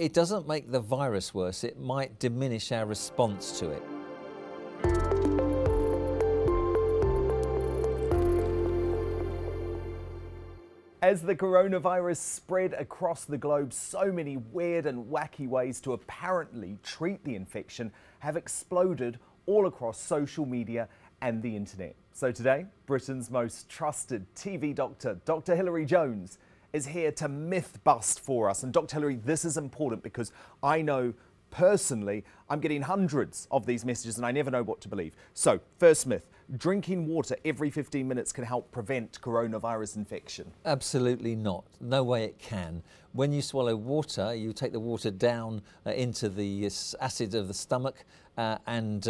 it doesn't make the virus worse, it might diminish our response to it. As the coronavirus spread across the globe, so many weird and wacky ways to apparently treat the infection have exploded all across social media and the internet. So today, Britain's most trusted TV doctor, Dr. Hilary Jones, is here to myth bust for us. And Dr. Hilary, this is important because I know personally I'm getting hundreds of these messages and I never know what to believe. So, first myth. Drinking water every 15 minutes can help prevent coronavirus infection. Absolutely not. No way it can. When you swallow water, you take the water down into the acid of the stomach and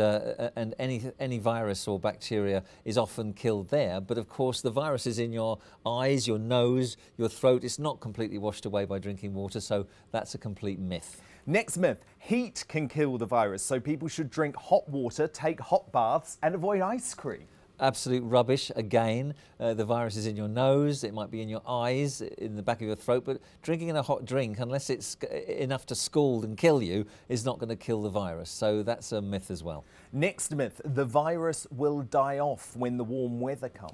any virus or bacteria is often killed there. But of course, the virus is in your eyes, your nose, your throat. It's not completely washed away by drinking water, so that's a complete myth. Next myth, heat can kill the virus, so people should drink hot water, take hot baths and avoid ice cream. Absolute rubbish again. The virus is in your nose, it might be in your eyes, in the back of your throat, but drinking a hot drink, unless it's enough to scald and kill you, is not going to kill the virus. So that's a myth as well. Next myth, the virus will die off when the warm weather comes.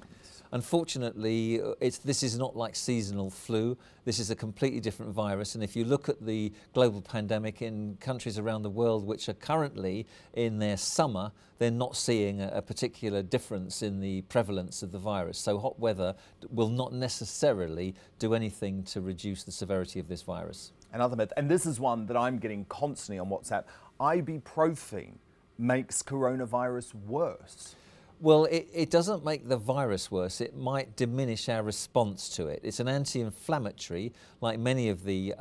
Unfortunately, this is not like seasonal flu. This is a completely different virus, and if you look at the global pandemic in countries around the world which are currently in their summer, they're not seeing a particular difference in the prevalence of the virus. So hot weather will not necessarily do anything to reduce the severity of this virus. Another myth, and this is one that I'm getting constantly on WhatsApp, ibuprofen makes coronavirus worse. Well, it doesn't make the virus worse, it might diminish our response to it. It's an anti-inflammatory, like many of the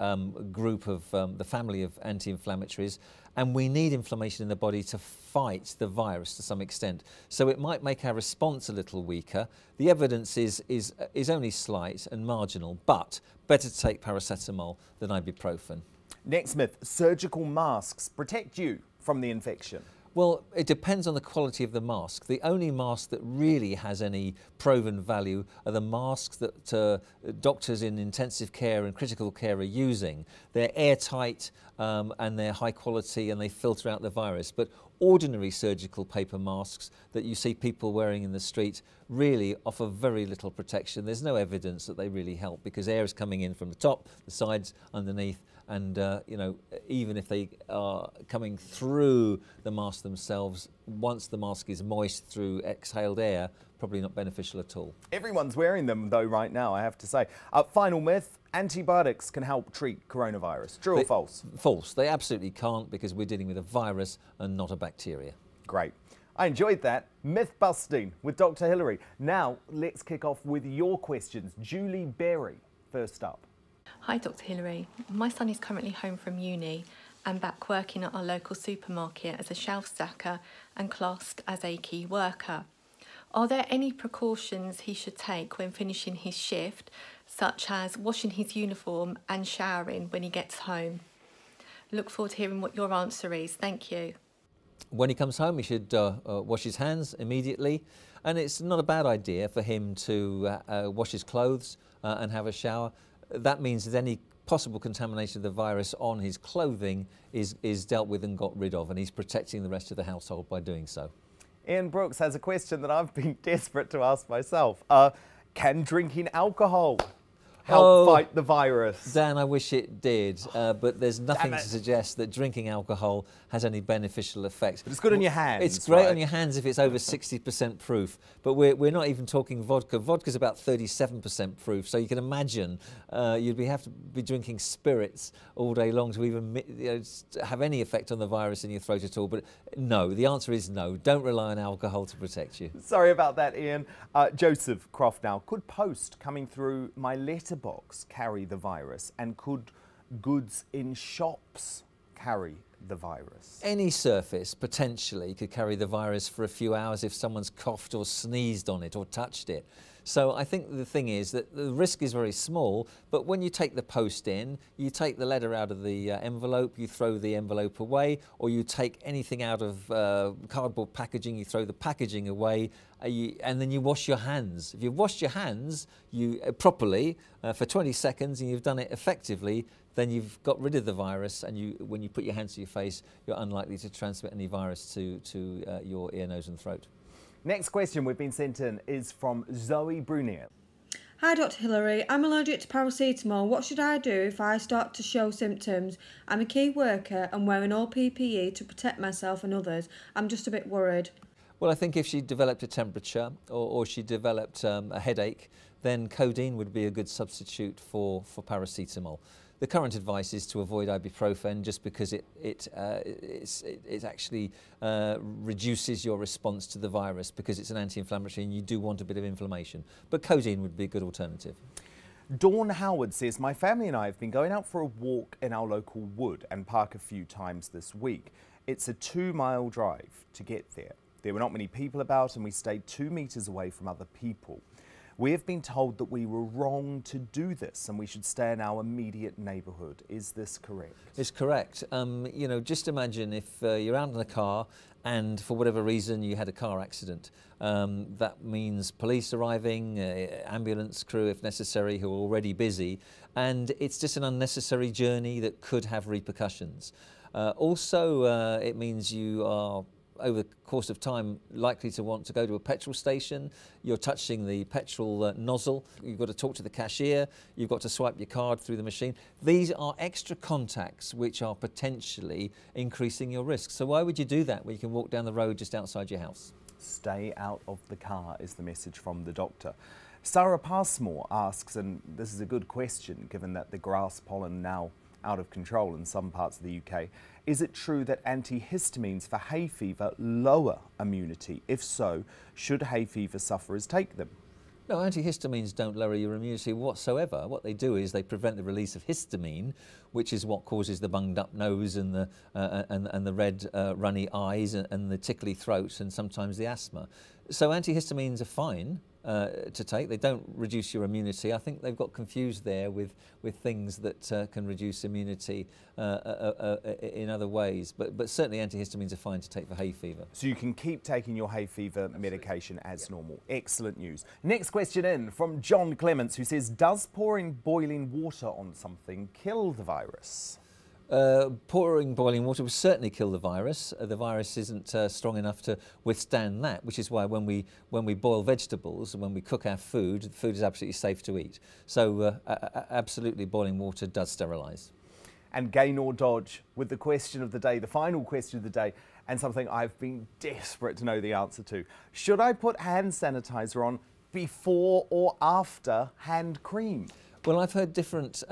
group of the family of anti-inflammatories, and we need inflammation in the body to fight the virus to some extent. So it might make our response a little weaker. The evidence is only slight and marginal, but better to take paracetamol than ibuprofen. Next myth, surgical masks protect you from the infection. Well, it depends on the quality of the mask. The only mask that really has any proven value are the masks that doctors in intensive care and critical care are using. They're airtight and they're high quality and they filter out the virus. But ordinary surgical paper masks that you see people wearing in the street really offer very little protection. There's no evidence that they really help because air is coming in from the top, the sides, underneath, and you know, even if they are coming through the mask themselves, once the mask is moist through exhaled air, probably not beneficial at all. Everyone's wearing them though right now, I have to say. Final myth, antibiotics can help treat coronavirus. True or false? False. They absolutely can't because we're dealing with a virus and not a bacteria. Great. I enjoyed that. Myth busting with Dr. Hilary. Now let's kick off with your questions. Julie Berry, first up. Hi Dr. Hilary, my son is currently home from uni and back working at our local supermarket as a shelf stacker and classed as a key worker. Are there any precautions he should take when finishing his shift, such as washing his uniform and showering when he gets home? Look forward to hearing what your answer is. Thank you. When he comes home, he should wash his hands immediately, and it's not a bad idea for him to wash his clothes and have a shower. That means that any possible contamination of the virus on his clothing is dealt with and got rid of, and he's protecting the rest of the household by doing so. Ann Brooks has a question that I've been desperate to ask myself. Can drinking alcohol help fight the virus? Dan, I wish it did, but there's nothing to suggest that drinking alcohol has any beneficial effect. But it's good on your hands. It's great on your hands if it's over 60% proof, but we're not even talking vodka. Vodka's about 37% proof, so you can imagine you'd have to be drinking spirits all day long to even have any effect on the virus in your throat at all. But no, the answer is no. Don't rely on alcohol to protect you. Sorry about that, Ian. Joseph Croft now. Could post coming through my letterbox carry the virus, and could goods in shops carry the virus? Any surface potentially could carry the virus for a few hours if someone's coughed or sneezed on it or touched it. So I think the thing is that the risk is very small, but when you take the post in, you take the letter out of the envelope, you throw the envelope away, or you take anything out of cardboard packaging, you throw the packaging away, and then you wash your hands. If you've washed your hands properly for 20 seconds and you've done it effectively, then you've got rid of the virus, and you, when you put your hands to your face, you're unlikely to transmit any virus to your ear, nose and throat. Next question we've been sent in is from Zoe Brunier. Hi Dr. Hilary, I'm allergic to paracetamol. What should I do if I start to show symptoms? I'm a key worker and wearing all PPE to protect myself and others. I'm just a bit worried. Well, I think if she developed a temperature or she developed a headache, then codeine would be a good substitute for paracetamol. The current advice is to avoid ibuprofen just because it actually reduces your response to the virus because it's an anti-inflammatory and you do want a bit of inflammation. But codeine would be a good alternative. Dawn Howard says, my family and I have been going out for a walk in our local wood and park a few times this week. It's a 2-mile drive to get there. There were not many people about and we stayed 2 metres away from other people. We have been told that we were wrong to do this and we should stay in our immediate neighbourhood. Is this correct? It's correct. You know, just imagine if you're out in a car and for whatever reason you had a car accident. That means police arriving, ambulance crew if necessary, who are already busy. And it's just an unnecessary journey that could have repercussions. Also, it means you are, over the course of time, likely to want to go to a petrol station. You're touching the petrol nozzle. You've got to talk to the cashier. You've got to swipe your card through the machine. These are extra contacts which are potentially increasing your risk. So why would you do that when you can walk down the road just outside your house? Stay out of the car is the message from the doctor. Sarah Passmore asks, and this is a good question given that the grass pollen now out of control in some parts of the UK. Is it true that antihistamines for hay fever lower immunity? If so, should hay fever sufferers take them? No, antihistamines don't lower your immunity whatsoever. What they do is they prevent the release of histamine, which is what causes the bunged up nose and the, and the red runny eyes and the tickly throat and sometimes the asthma. So antihistamines are fine to take. They don't reduce your immunity. I think they've got confused there with things that can reduce immunity in other ways. But certainly antihistamines are fine to take for hay fever. So you can keep taking your hay fever medication as normal. Excellent news. Next question in from John Clements, who says, does pouring boiling water on something kill the virus? Pouring boiling water will certainly kill the virus. The virus isn't strong enough to withstand that, which is why when we boil vegetables and when we cook our food, the food is absolutely safe to eat. So absolutely boiling water does sterilise. And gain or dodge with the question of the day, the final question of the day, and something I've been desperate to know the answer to. Should I put hand sanitizer on before or after hand cream? Well, I've heard different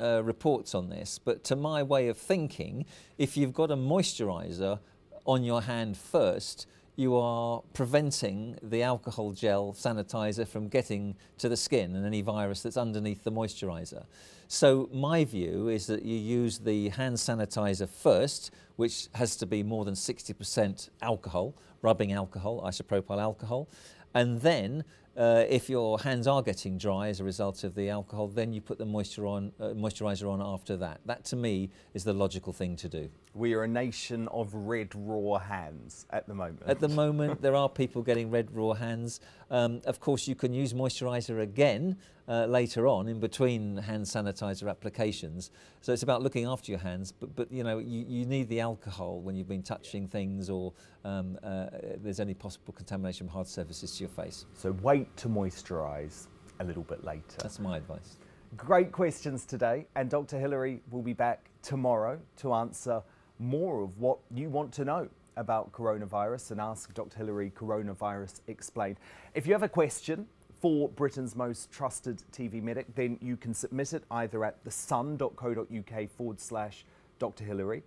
reports on this, but to my way of thinking, if you've got a moisturiser on your hand first, you are preventing the alcohol gel sanitizer from getting to the skin and any virus that's underneath the moisturiser. So my view is that you use the hand sanitizer first, which has to be more than 60% alcohol, rubbing alcohol, isopropyl alcohol, and then if your hands are getting dry as a result of the alcohol, then you put the moisturiser on after that. That, to me, is the logical thing to do. We are a nation of red, raw hands at the moment. At the moment, there are people getting red, raw hands. Of course, you can use moisturiser again later on in between hand sanitizer applications. So it's about looking after your hands, but you know, you need the alcohol when you've been touching things or there's any possible contamination from hard surfaces to your face. So wait to moisturize a little bit later. That's my advice. Great questions today, and Dr. Hilary will be back tomorrow to answer more of what you want to know about coronavirus and Ask Dr. Hilary Coronavirus Explained. If you have a question for Britain's most trusted TV medic, then you can submit it either at thesun.co.uk/Dr. Hilary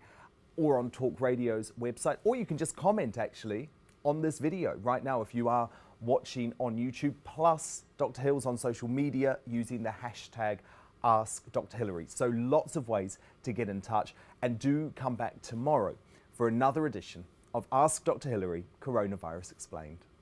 or on Talk Radio's website, or you can just comment actually on this video right now if you are watching on YouTube. Plus, Dr. Hill's on social media using the hashtag AskDrHilary. So lots of ways to get in touch, and do come back tomorrow for another edition of Ask Dr. Hilary Coronavirus Explained.